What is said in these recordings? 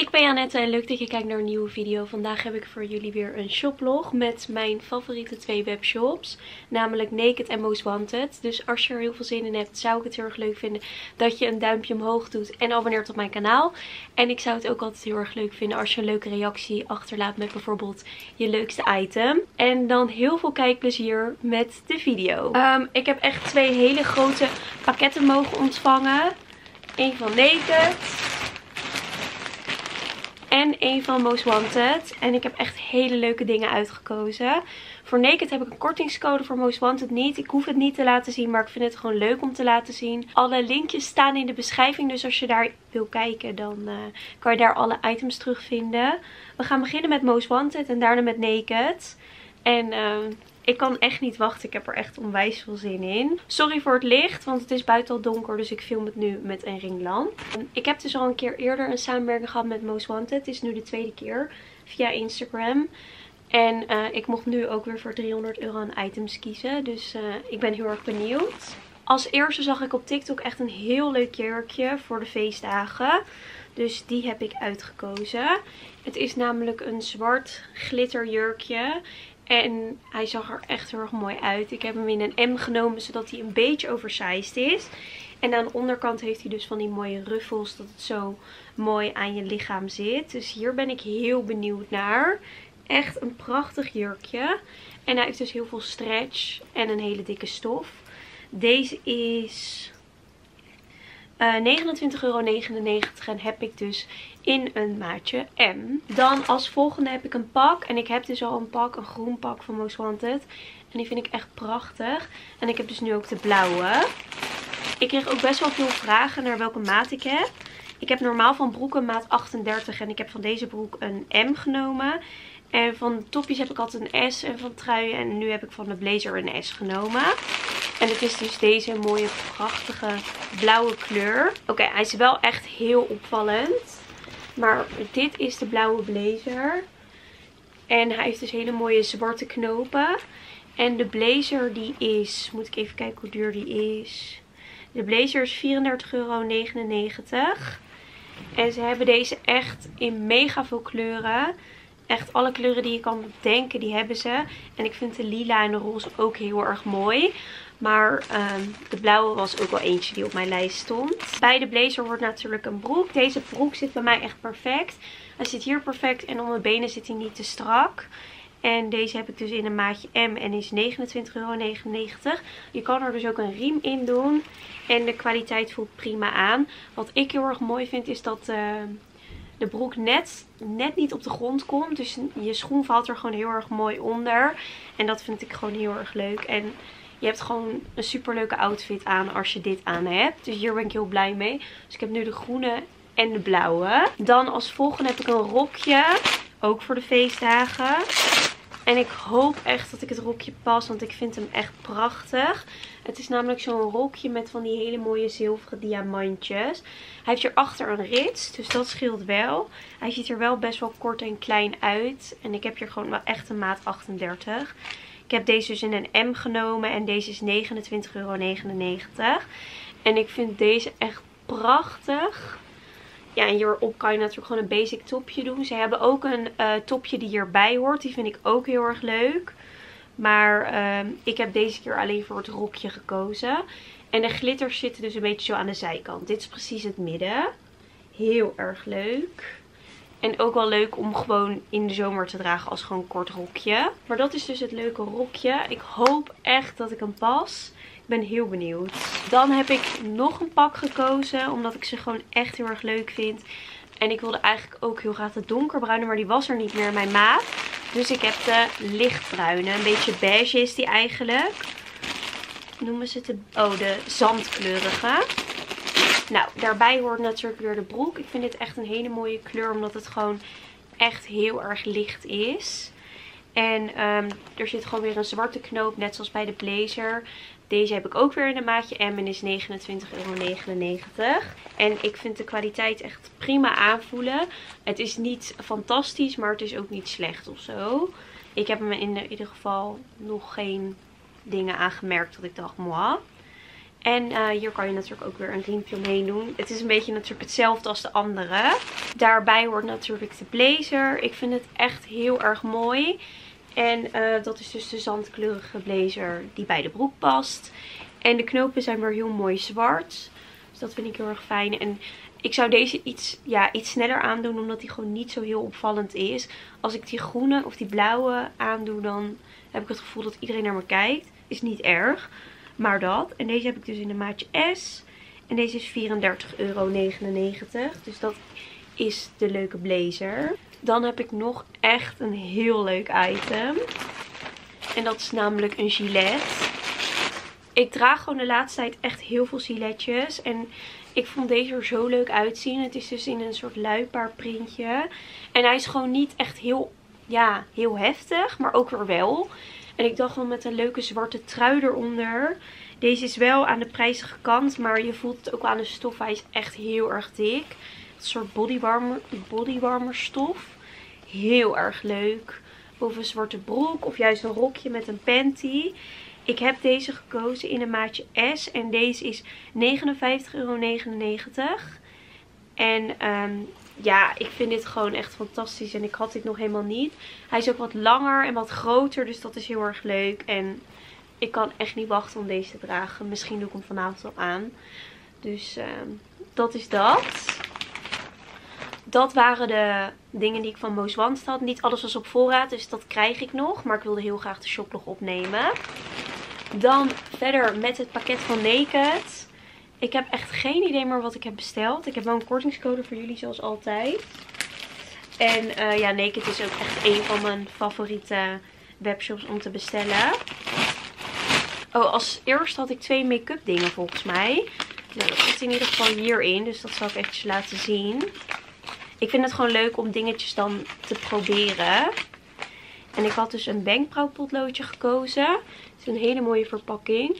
Ik ben Annette en leuk dat je kijkt naar een nieuwe video. Vandaag heb ik voor jullie weer een shoplog met mijn favoriete twee webshops. Namelijk Naked en Most Wanted. Dus als je er heel veel zin in hebt, zou ik het heel erg leuk vinden dat je een duimpje omhoog doet en abonneert op mijn kanaal. En ik zou het ook altijd heel erg leuk vinden als je een leuke reactie achterlaat met bijvoorbeeld je leukste item. En dan heel veel kijkplezier met de video. Ik heb echt twee hele grote pakketten mogen ontvangen. Eén van Naked en een van Most Wanted. En ik heb echt hele leuke dingen uitgekozen. Voor Naked heb ik een kortingscode, voor Most Wanted niet. Ik hoef het niet te laten zien, maar ik vind het gewoon leuk om te laten zien. Alle linkjes staan in de beschrijving, dus als je daar wil kijken, dan kan je daar alle items terugvinden. We gaan beginnen met Most Wanted en daarna met Naked. En ik kan echt niet wachten. Ik heb er echt onwijs veel zin in. Sorry voor het licht, want het is buiten al donker. Dus ik film het nu met een ringlamp. Ik heb dus al een keer eerder een samenwerking gehad met Most Wanted. Het is nu de tweede keer via Instagram. En ik mocht nu ook weer voor €300 aan items kiezen. Dus ik ben heel erg benieuwd. Als eerste zag ik op TikTok echt een heel leuk jurkje voor de feestdagen. Dus die heb ik uitgekozen. Het is namelijk een zwart glitterjurkje. En hij zag er echt heel erg mooi uit. Ik heb hem in een M genomen, zodat hij een beetje oversized is. En aan de onderkant heeft hij dus van die mooie ruffels, dat het zo mooi aan je lichaam zit. Dus hier ben ik heel benieuwd naar. Echt een prachtig jurkje. En hij heeft dus heel veel stretch en een hele dikke stof. Deze is €29,99 en heb ik dus in een maatje M. Dan als volgende heb ik een pak. En ik heb dus al een pak, een groen pak van Most Wanted. En die vind ik echt prachtig. En ik heb dus nu ook de blauwe. Ik kreeg ook best wel veel vragen naar welke maat ik heb. Ik heb normaal van broeken maat 38 en ik heb van deze broek een M genomen. En van topjes heb ik altijd een S en van truien. En nu heb ik van de blazer een S genomen. En het is dus deze mooie prachtige blauwe kleur. Oké, hij is wel echt heel opvallend. Maar dit is de blauwe blazer. En hij heeft dus hele mooie zwarte knopen. En de blazer die is, moet ik even kijken hoe duur die is. De blazer is €34,99. En ze hebben deze echt in mega veel kleuren. Echt alle kleuren die je kan bedenken, die hebben ze. En ik vind de lila en de roze ook heel erg mooi. Maar de blauwe was ook wel eentje die op mijn lijst stond. Bij de blazer wordt natuurlijk een broek. Deze broek zit bij mij echt perfect. Hij zit hier perfect en om mijn benen zit hij niet te strak. En deze heb ik dus in een maatje M en is €29,99. Je kan er dus ook een riem in doen. En de kwaliteit voelt prima aan. Wat ik heel erg mooi vind is dat de broek net niet op de grond komt. Dus je schoen valt er gewoon heel erg mooi onder. En dat vind ik gewoon heel erg leuk. En je hebt gewoon een super leuke outfit aan als je dit aan hebt. Dus hier ben ik heel blij mee. Dus ik heb nu de groene en de blauwe. Dan als volgende heb ik een rokje. Ook voor de feestdagen. En ik hoop echt dat ik het rokje pas. Want ik vind hem echt prachtig. Het is namelijk zo'n rokje met van die hele mooie zilveren diamantjes. Hij heeft hierachter een rits. Dus dat scheelt wel. Hij ziet er wel best wel kort en klein uit. En ik heb hier gewoon wel echt een maat 38. Ik heb deze dus in een M genomen. En deze is €29,99. En ik vind deze echt prachtig. Ja, en hierop kan je natuurlijk gewoon een basic topje doen. Ze hebben ook een topje die hierbij hoort. Die vind ik ook heel erg leuk. Maar ik heb deze keer alleen voor het rokje gekozen. En de glitters zitten dus een beetje zo aan de zijkant. Dit is precies het midden. Heel erg leuk. En ook wel leuk om gewoon in de zomer te dragen als gewoon een kort rokje. Maar dat is dus het leuke rokje. Ik hoop echt dat ik hem pas. Ik ben heel benieuwd. Dan heb ik nog een pak gekozen. Omdat ik ze gewoon echt heel erg leuk vind. En ik wilde eigenlijk ook heel graag de donkerbruine. Maar die was er niet meer in mijn maat. Dus ik heb de lichtbruine. Een beetje beige is die eigenlijk. Noemen ze het de zandkleurige. Nou, daarbij hoort natuurlijk weer de broek. Ik vind dit echt een hele mooie kleur, omdat het gewoon echt heel erg licht is. En er zit gewoon weer een zwarte knoop, net zoals bij de blazer. Deze heb ik ook weer in een maatje M en is €29,99. En ik vind de kwaliteit echt prima aanvoelen. Het is niet fantastisch, maar het is ook niet slecht of zo. Ik heb hem in ieder geval nog geen dingen aangemerkt dat ik dacht, moi. En hier kan je natuurlijk ook weer een riempje omheen doen. Het is een beetje natuurlijk hetzelfde als de andere. Daarbij hoort natuurlijk de blazer. Ik vind het echt heel erg mooi. En dat is dus de zandkleurige blazer die bij de broek past. En de knopen zijn weer heel mooi zwart. Dus dat vind ik heel erg fijn. En ik zou deze iets sneller aandoen, omdat die gewoon niet zo heel opvallend is. Als ik die groene of die blauwe aandoe, dan heb ik het gevoel dat iedereen naar me kijkt. Is niet erg. Maar dat. En deze heb ik dus in de maatje S. En deze is €34,99. Dus dat is de leuke blazer. Dan heb ik nog echt een heel leuk item. En dat is namelijk een gilet. Ik draag gewoon de laatste tijd echt heel veel giletjes. En ik vond deze er zo leuk uitzien. Het is dus in een soort luipaard printje. En hij is gewoon niet echt heel, ja, heel heftig. Maar ook weer wel. En ik dacht wel met een leuke zwarte trui eronder. Deze is wel aan de prijzige kant. Maar je voelt het ook aan de stof. Hij is echt heel erg dik. Een soort bodywarmer stof. Heel erg leuk. Boven een zwarte broek. Of juist een rokje met een panty. Ik heb deze gekozen in een maatje S. En deze is €59,99. En ja, ik vind dit gewoon echt fantastisch. En ik had dit nog helemaal niet. Hij is ook wat langer en wat groter. Dus dat is heel erg leuk. En ik kan echt niet wachten om deze te dragen. Misschien doe ik hem vanavond al aan. Dus dat is dat. Dat waren de dingen die ik van Most Wanted had. Niet alles was op voorraad, dus dat krijg ik nog. Maar ik wilde heel graag de shoplog opnemen. Dan verder met het pakket van Naked. Ik heb echt geen idee meer wat ik heb besteld. Ik heb wel een kortingscode voor jullie zoals altijd. En ja, Naked is ook echt een van mijn favoriete webshops om te bestellen. Oh, als eerst had ik 2 make-up dingen volgens mij. Nou, dat zit in ieder geval hierin. Dus dat zal ik eventjes laten zien. Ik vind het gewoon leuk om dingetjes dan te proberen. En ik had dus een wenkbrauwpotloodje gekozen. Het is een hele mooie verpakking.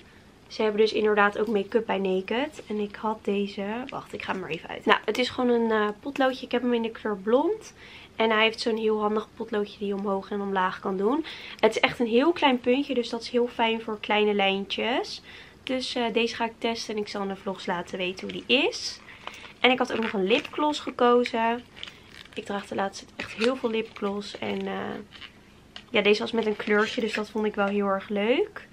Ze hebben dus inderdaad ook make-up bij Naked. En ik had deze... Wacht, ik ga hem maar even uit. Nou, het is gewoon een potloodje. Ik heb hem in de kleur blond. En hij heeft zo'n heel handig potloodje die je omhoog en omlaag kan doen. Het is echt een heel klein puntje. Dus dat is heel fijn voor kleine lijntjes. Dus deze ga ik testen. En ik zal in de vlogs laten weten hoe die is. En ik had ook nog een lipgloss gekozen. Ik draag de laatste tijd echt heel veel lipgloss. En ja, deze was met een kleurtje. Dus dat vond ik wel heel erg leuk.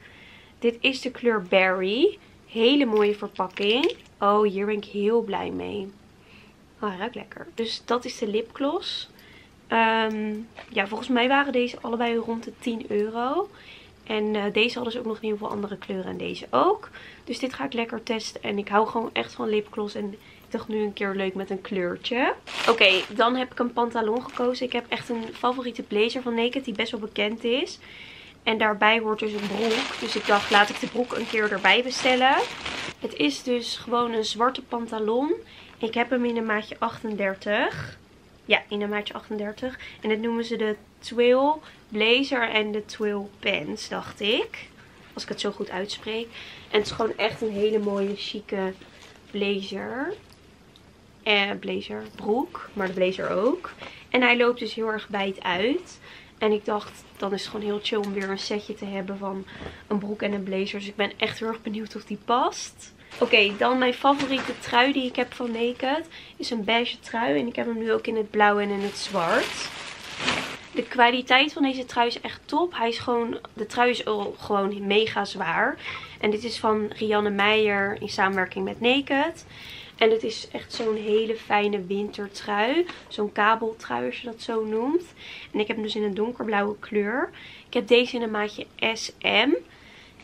Dit is de kleur Berry. Hele mooie verpakking. Oh, hier ben ik heel blij mee. Oh, hij ruikt lekker. Dus dat is de lipgloss. Ja, volgens mij waren deze allebei rond de €10. En deze hadden ze ook nog in heel veel andere kleuren. En deze ook. Dus dit ga ik lekker testen. En ik hou gewoon echt van lipgloss. En ik dacht nu een keer leuk met een kleurtje. Oké, dan heb ik een pantalon gekozen. Ik heb echt een favoriete blazer van Naked die best wel bekend is. En daarbij hoort dus een broek. Dus ik dacht, laat ik de broek een keer erbij bestellen. Het is dus gewoon een zwarte pantalon. Ik heb hem in een maatje 38. Ja, in een maatje 38. En dat noemen ze de twill blazer en de twill pants, dacht ik. Als ik het zo goed uitspreek. En het is gewoon echt een hele mooie, chique blazer. Blazer, broek. Maar de blazer ook. En hij loopt dus heel erg wijd uit. En ik dacht, dan is het gewoon heel chill om weer een setje te hebben van een broek en een blazer. Dus ik ben echt heel erg benieuwd of die past. Oké, dan mijn favoriete trui die ik heb van Naked is een beige trui. En ik heb hem nu ook in het blauw en in het zwart. De kwaliteit van deze trui is echt top. Hij is gewoon, de trui is gewoon mega zwaar. En dit is van Rianne Meijer in samenwerking met Naked. En het is echt zo'n hele fijne wintertrui. Zo'n kabeltrui als je dat zo noemt. En ik heb hem dus in een donkerblauwe kleur. Ik heb deze in een maatje SM.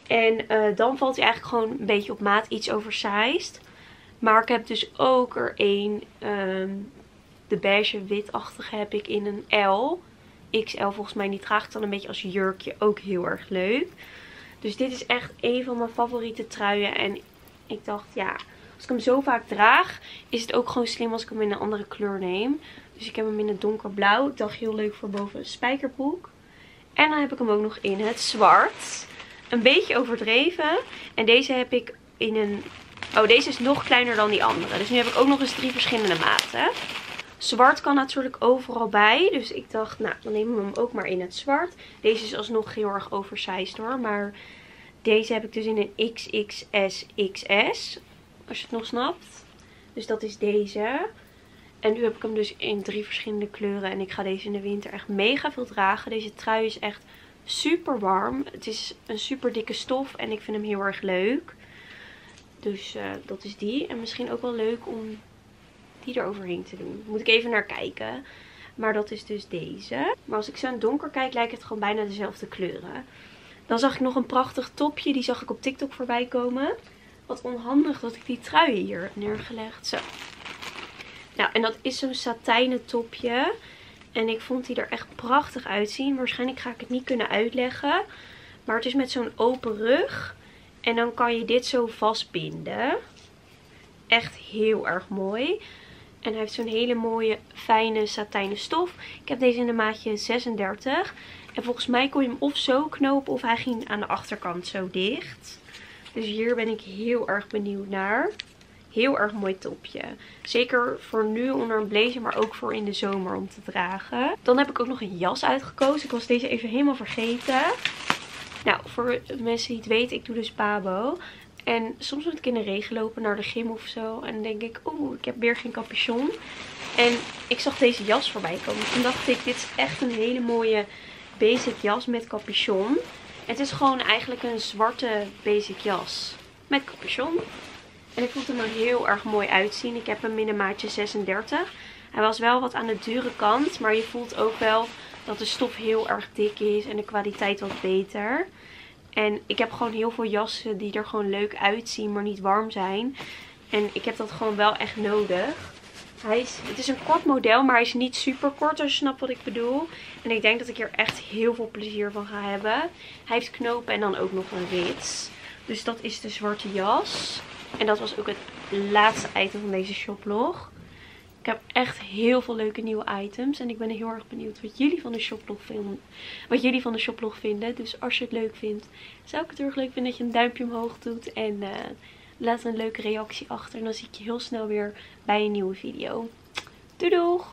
En dan valt hij eigenlijk gewoon een beetje op maat, iets oversized. Maar ik heb dus ook er een, de beige witachtige heb ik in een L. XL volgens mij, die draag ik dan een beetje als jurkje, ook heel erg leuk. Dus dit is echt een van mijn favoriete truien. En ik dacht, ja... Als ik hem zo vaak draag, is het ook gewoon slim als ik hem in een andere kleur neem. Dus ik heb hem in het donkerblauw. Ik dacht heel leuk voor boven een spijkerbroek. En dan heb ik hem ook nog in het zwart. Een beetje overdreven. En deze heb ik in een... Oh, deze is nog kleiner dan die andere. Dus nu heb ik ook nog eens 3 verschillende maten. Zwart kan natuurlijk overal bij. Dus ik dacht, nou, dan nemen we hem ook maar in het zwart. Deze is alsnog heel erg oversized hoor. Maar Deze heb ik dus in een XXSXS. Als je het nog snapt. Dus dat is deze. En nu heb ik hem dus in 3 verschillende kleuren. En ik ga deze in de winter echt mega veel dragen. Deze trui is echt super warm. Het is een super dikke stof. En ik vind hem heel erg leuk. Dus dat is die. En misschien ook wel leuk om die er overheen te doen. Moet ik even naar kijken. Maar dat is dus deze. Maar als ik zo in het donker kijk, lijkt het gewoon bijna dezelfde kleuren. Dan zag ik nog een prachtig topje. Die zag ik op TikTok voorbij komen. Wat onhandig dat ik die trui hier heb neergelegd. Zo. Nou, en dat is zo'n satijnen topje. En ik vond die er echt prachtig uitzien. Waarschijnlijk ga ik het niet kunnen uitleggen. Maar het is met zo'n open rug. En dan kan je dit zo vastbinden. Echt heel erg mooi. En hij heeft zo'n hele mooie, fijne satijnen stof. Ik heb deze in de maatje 36. En volgens mij kon je hem of zo knopen of hij ging aan de achterkant zo dicht. Dus hier ben ik heel erg benieuwd naar. Heel erg mooi topje. Zeker voor nu onder een blazer, maar ook voor in de zomer om te dragen. Dan heb ik ook nog een jas uitgekozen. Ik was deze even helemaal vergeten. Nou, voor mensen die het weten, ik doe dus PABO. En soms moet ik in de regen lopen naar de gym of zo. En dan denk ik, oeh, ik heb weer geen capuchon. En ik zag deze jas voorbij komen. Toen dacht ik, dit is echt een hele mooie basic jas met capuchon. Het is gewoon eigenlijk een zwarte basic jas met capuchon. En ik vond hem er heel erg mooi uitzien. Ik heb hem in een maatje 36. Hij was wel wat aan de dure kant. Maar je voelt ook wel dat de stof heel erg dik is. En de kwaliteit wat beter. En ik heb gewoon heel veel jassen die er gewoon leuk uitzien. Maar niet warm zijn. En ik heb dat gewoon wel echt nodig. Het is een kort model. Maar hij is niet super kort. Als je snapt wat ik bedoel. En ik denk dat ik hier echt heel veel plezier van ga hebben. Hij heeft knopen en dan ook nog een rits. Dus dat is de zwarte jas. En dat was ook het laatste item van deze shoplog. Ik heb echt heel veel leuke nieuwe items. En ik ben heel erg benieuwd wat jullie van de shoplog vinden. Dus als je het leuk vindt, zou ik het heel erg leuk vinden dat je een duimpje omhoog doet. En laat een leuke reactie achter. En dan zie ik je heel snel weer bij een nieuwe video. Doei doeg!